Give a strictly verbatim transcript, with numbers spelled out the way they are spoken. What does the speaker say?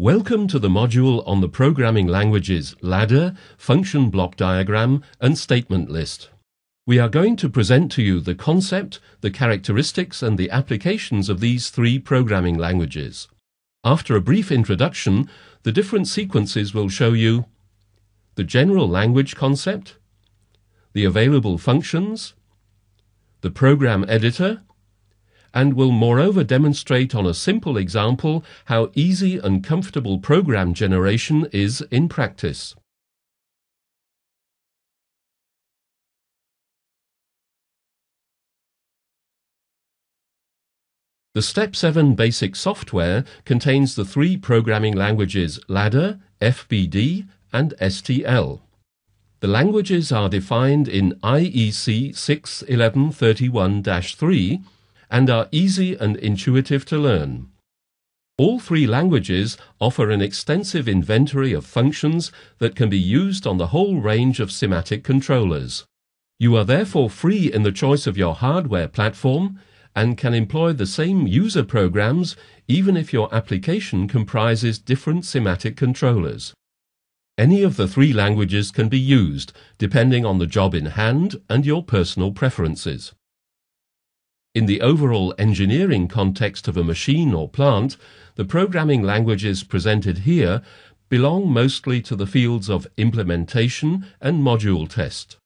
Welcome to the module on the programming languages Ladder, Function Block Diagram and Statement List. We are going to present to you the concept, the characteristics and the applications of these three programming languages. After a brief introduction, the different sequences will show you the general language concept, the available functions, the program editor, and will moreover demonstrate on a simple example how easy and comfortable program generation is in practice. The Step seven basic software contains the three programming languages Ladder, F B D, and S T L. The languages are defined in I E C six eleven thirty-one dash three and are easy and intuitive to learn. All three languages offer an extensive inventory of functions that can be used on the whole range of Simatic controllers. You are therefore free in the choice of your hardware platform and can employ the same user programs even if your application comprises different Simatic controllers. Any of the three languages can be used, depending on the job in hand and your personal preferences. In the overall engineering context of a machine or plant, the programming languages presented here belong mostly to the fields of implementation and module test.